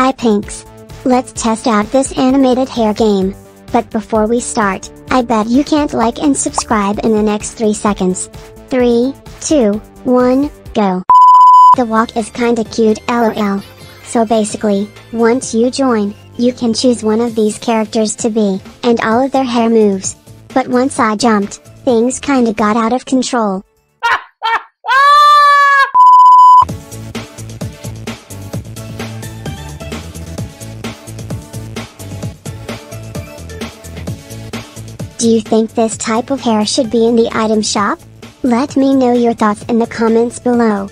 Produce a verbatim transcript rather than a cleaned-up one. Hi Pinks! Let's test out this animated hair game. But before we start, I bet you can't like and subscribe in the next three seconds. three, two, one, go! The walk is kinda cute, lol. So basically, once you join, you can choose one of these characters to be, and all of their hair moves. But once I jumped, things kinda got out of control. Do you think this type of hair should be in the item shop? Let me know your thoughts in the comments below.